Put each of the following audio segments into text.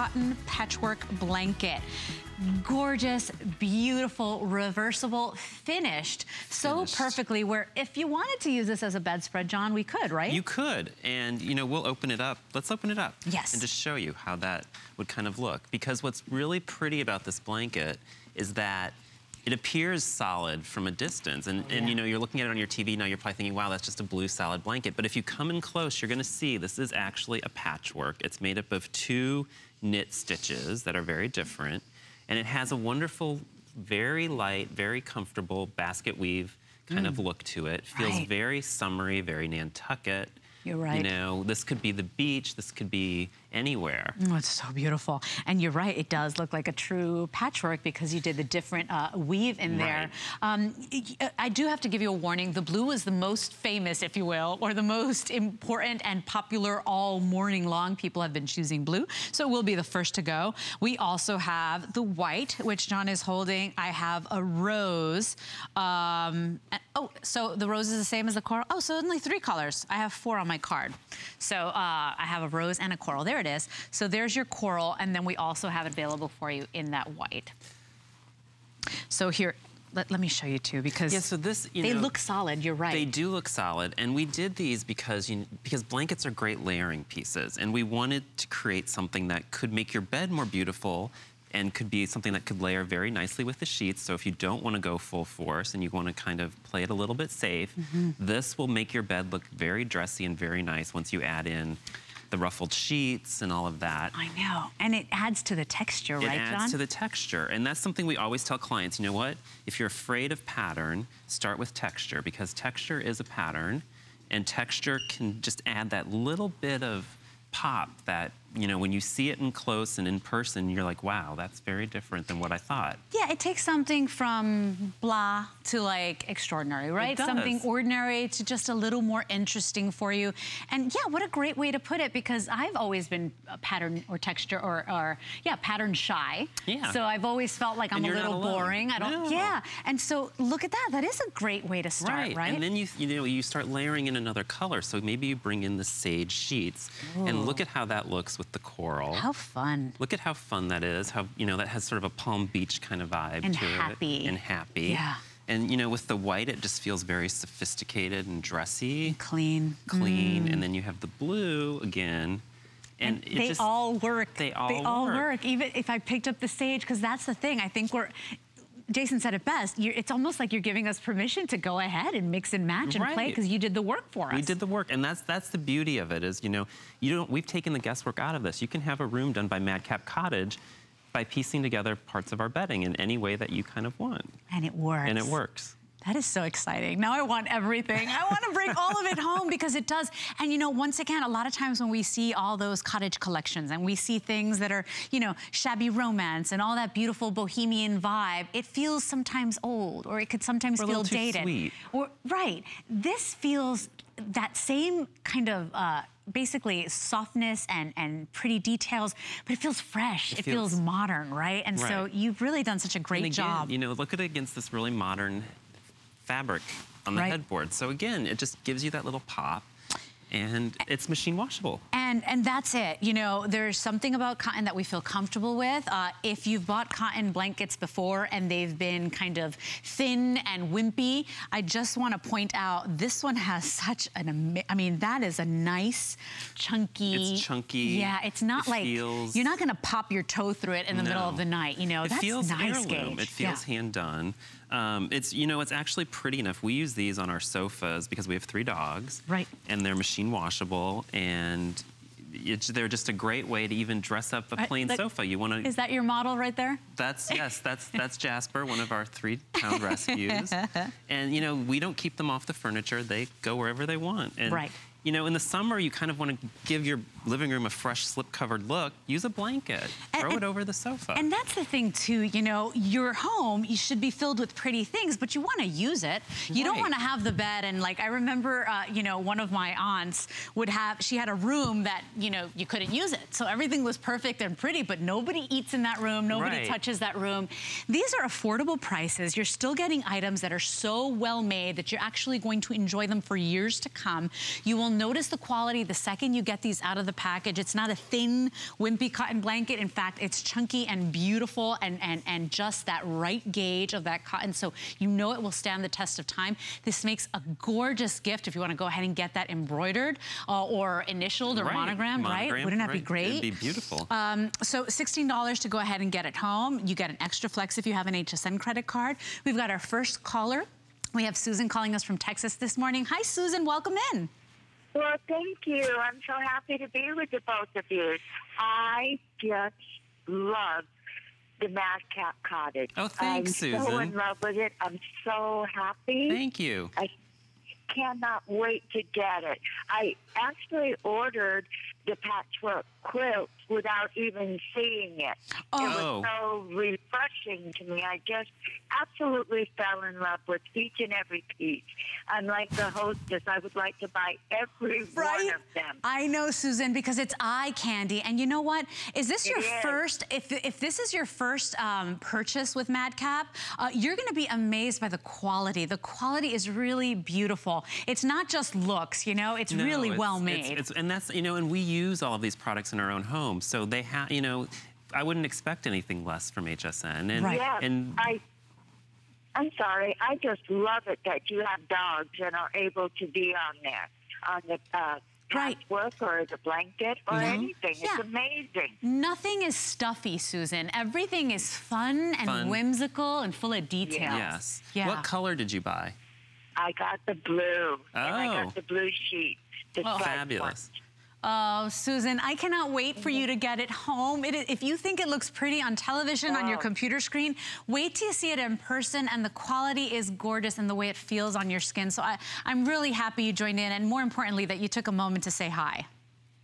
cotton patchwork blanket. Gorgeous, beautiful, reversible, finished so perfectly where if you wanted to use this as a bedspread, John, we could, right? You could, and you know, we'll open it up. Let's open it up. Yes. And just show you how that would kind of look. Because what's really pretty about this blanket is that it appears solid from a distance. And you know, you're looking at it on your TV now, you're probably thinking, wow, that's just a blue solid blanket. But if you come in close, you're gonna see this is actually a patchwork. It's made up of two knit stitches that are very different. And it has a wonderful, very light, very comfortable basket weave kind of look to it. Feels very summery, very Nantucket. You're right. You know, this could be the beach, this could be anywhere. Oh, it's so beautiful. And you're right, it does look like a true patchwork because you did the different weave in there. I do have to give you a warning. The blue is the most famous, if you will, or the most important and popular all morning long. People have been choosing blue, so we'll be the first to go. We also have the white, which John is holding. I have a rose. Oh, so the rose is the same as the coral. Oh, so only three colors. I have four on my card. So I have a rose and a coral. There it is. So there's your coral, and then we also have it available for you in that white. So here, let me show you too, because yeah, so this, you know, look solid, you're right. They do look solid, and we did these because blankets are great layering pieces, and we wanted to create something that could make your bed more beautiful and could be something that could layer very nicely with the sheets. So if you don't want to go full force and you want to kind of play it a little bit safe, this will make your bed look very dressy and very nice once you add in the ruffled sheets and all of that. I know, and it adds to the texture, right, John? It adds to the texture, and that's something we always tell clients, you know what? If you're afraid of pattern, start with texture, because texture is a pattern, and texture can just add that little bit of pop that, you know, when you see it in close and in person, you're like, wow, that's very different than what I thought. Yeah, it takes something from blah to like extraordinary, right? Something ordinary to just a little more interesting for you. And yeah, what a great way to put it, because I've always been a pattern or texture or pattern shy. Yeah. So I've always felt like I'm a little boring. I don't, yeah. And so look at that, that is a great way to start, right? And then you start layering in another color. So maybe you bring in the sage sheets and look at how that looks with the coral. How fun. Look at how fun that is. How, you know, that has sort of a Palm Beach kind of vibe to it. And happy. Yeah. And, you know, with the white, it just feels very sophisticated and dressy. And clean. Clean. And then you have the blue again. And they just, all work. They all work. Even if I picked up the sage, because that's the thing. I think we're... Jason said it best, it's almost like you're giving us permission to go ahead and mix and match and play, because you did the work for us. We did the work, and that's the beauty of it is, you know, we've taken the guesswork out of this. You can have a room done by Madcap Cottage by piecing together parts of our bedding in any way that you kind of want. And it works. And it works. That is so exciting. Now I want everything. I want to bring all of it home, because it does. And you know, once again, a lot of times when we see all those cottage collections and we see things that are, you know, shabby romance and all that beautiful bohemian vibe, it feels sometimes old, or it could sometimes feel dated. Or a little too sweet. This feels that same kind of, basically softness and pretty details, but it feels fresh. It feels modern, right? And so you've really done such a great job. You know, look at it against this really modern fabric on the headboard. So again, it just gives you that little pop, and it's machine washable. And that's it. You know, there's something about cotton that we feel comfortable with. If you've bought cotton blankets before and they've been kind of thin and wimpy, I just want to point out this one has such that is a nice, chunky. It's chunky. Yeah, it's not you're not going to pop your toe through it in the middle of the night. You know, that's nice. It feels heirloom. It feels hand done. It's actually pretty enough. We use these on our sofas because we have three dogs. Right. And they're machine washable, and they're just a great way to even dress up a plain sofa. You want to? Is that your model right there? That's Jasper, one of our 3-pound rescues. And you know, we don't keep them off the furniture. They go wherever they want. And, you know, in the summer, you kind of want to give your living room a fresh, slip-covered look. Use a blanket. Throw it over the sofa. And that's the thing, too. You know, your home, you should be filled with pretty things, but you want to use it. You don't want to have the bed. And, like, I remember, you know, one of my aunts she had a room that, you know, you couldn't use it. So everything was perfect and pretty, but nobody eats in that room. Nobody touches that room. These are affordable prices. You're still getting items that are so well-made that you're actually going to enjoy them for years to come. You will notice the quality the second you get these out of the package. It's not a thin, wimpy cotton blanket. In fact, it's chunky and beautiful and just that right gauge of that cotton. So you know it will stand the test of time. This makes a gorgeous gift if you want to go ahead and get that embroidered or initialed or monogrammed, right? Wouldn't that be great? It'd be beautiful. So $16 to go ahead and get it home. You get an extra flex if you have an HSN credit card. We've got our first caller. We have Susan calling us from Texas this morning. Hi, Susan. Welcome in. Well, thank you. I'm so happy to be with the both of you. I just love the Madcap Cottage. Oh, thanks, Susan. I'm so in love with it. I'm so happy. Thank you. I cannot wait to get it. I actually ordered the patchwork quilt without even seeing it. Oh. It was so refreshing to me. I just absolutely fell in love with each and every piece. Unlike the hostess, I would like to buy every one of them. I know, Susan, because it's eye candy. And you know what? Is this your first, if this is your first purchase with Madcap, you're going to be amazed by the quality. The quality is really beautiful. It's not just looks, you know, it's really well made. And that's, you know, and we use all of these products in our own home, so they have, you know, I wouldn't expect anything less from HSN. And, and I'm sorry, I just love it that you have dogs and are able to be on there, on the patchwork or the blanket or anything. It's amazing. Nothing is stuffy, Susan. Everything is fun and whimsical and full of details. Yes. Yeah. What color did you buy? I got the blue. Oh. And I got the blue sheet. Oh, fabulous. Oh, Susan, I cannot wait for you to get it home. If you think it looks pretty on television, on your computer screen, wait till you see it in person, and the quality is gorgeous and the way it feels on your skin. So I'm really happy you joined in, and more importantly, that you took a moment to say hi.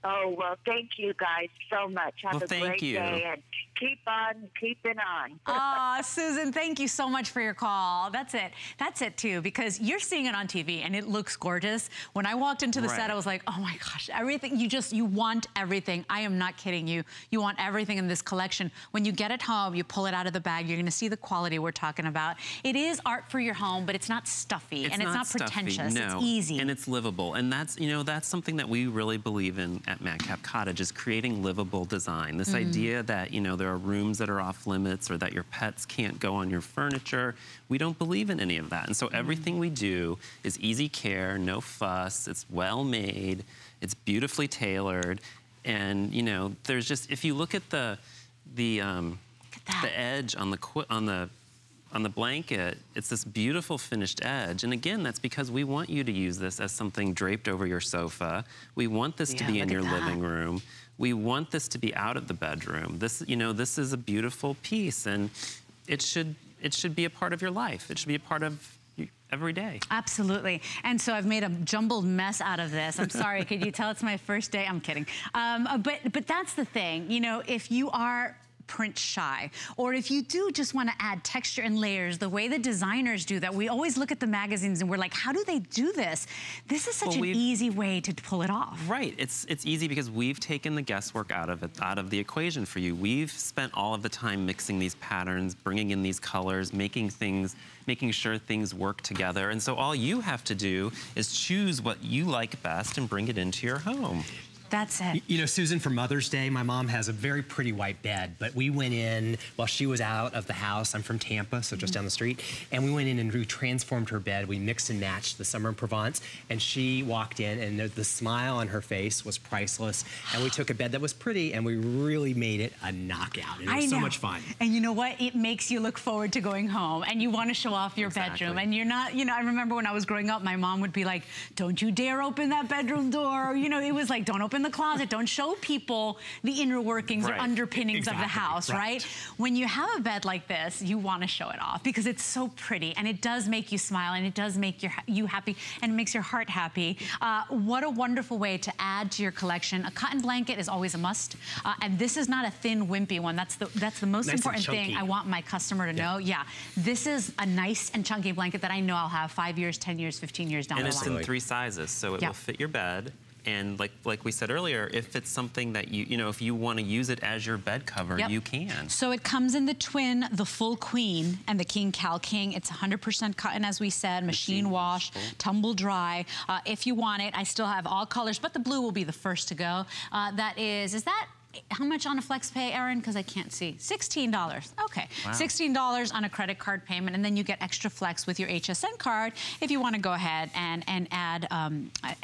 Oh, well, thank you guys so much. Have a great day, and keep on keeping on. Oh, Susan, thank you so much for your call. That's it. That's it, too, because you're seeing it on TV, and it looks gorgeous. When I walked into the set, I was like, oh, my gosh, everything. You just, you want everything. I am not kidding you. You want everything in this collection. When you get it home, you pull it out of the bag, you're going to see the quality we're talking about. It is art for your home, but it's not stuffy, and it's not pretentious. No. It's easy. And it's livable, and that's, you know, that's something that we really believe in at Madcap Cottage, is creating livable design. This idea that, you know, there are rooms that are off limits or that your pets can't go on your furniture. We don't believe in any of that. And so everything we do is easy care, no fuss, it's well made, it's beautifully tailored. And, you know, there's just, if you look at the edge on the blanket, it's this beautiful finished edge. And again, that's because we want you to use this as something draped over your sofa. We want this to be in your living room. We want this to be out of the bedroom. This, you know, this is a beautiful piece, and it should be a part of your life. It should be a part of every day. Absolutely. And so I've made a jumbled mess out of this. I'm sorry. Could you tell it's my first day? I'm kidding. But that's the thing. You know, if you are print shy, or if you do just want to add texture and layers the way the designers do, that we always look at the magazines and we're like, how do they do this? This is such an easy way to pull it off. Right. It's easy because we've taken the guesswork out of it, out of the equation for you. We've spent all of the time mixing these patterns, bringing in these colors, making things, making sure things work together. And so all you have to do is choose what you like best and bring it into your home. That's it. You know, Susan, for Mother's Day, my mom has a very pretty white bed, but we went in while she was out of the house. I'm from Tampa, so just down the street. And we went in and we transformed her bed. We mixed and matched the summer in Provence. And she walked in, and the smile on her face was priceless. And we took a bed that was pretty, and we really made it a knockout. And it was so much fun. And you know what? It makes you look forward to going home, and you want to show off your bedroom. And you're not, you know, I remember when I was growing up, my mom would be like, don't you dare open that bedroom door. You know, it was like, don't open in the closet, don't show people the inner workings or underpinnings of the house, right? When you have a bed like this, you want to show it off because it's so pretty, and it does make you smile, and it does make you happy, and it makes your heart happy. What a wonderful way to add to your collection. A cotton blanket is always a must, and this is not a thin, wimpy one. That's the most important thing I want my customer to know. Yeah, this is a nice and chunky blanket that I know I'll have 5 years, 10 years, 15 years down the line. And it's in 3 sizes, so it will fit your bed. And like we said earlier, if it's something that if you want to use it as your bed cover, you can. So it comes in the twin, the full queen, and the king cal king. It's 100% cotton, as we said, machine wash, tumble dry. If you want it, I still have all colors, but the blue will be the first to go. That is that how much on a flex pay, Erin? Because I can't see. $16. Okay. Wow. $16 on a credit card payment, and then you get extra flex with your HSN card if you want to go ahead and add